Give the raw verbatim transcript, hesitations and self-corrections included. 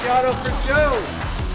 Machado for two.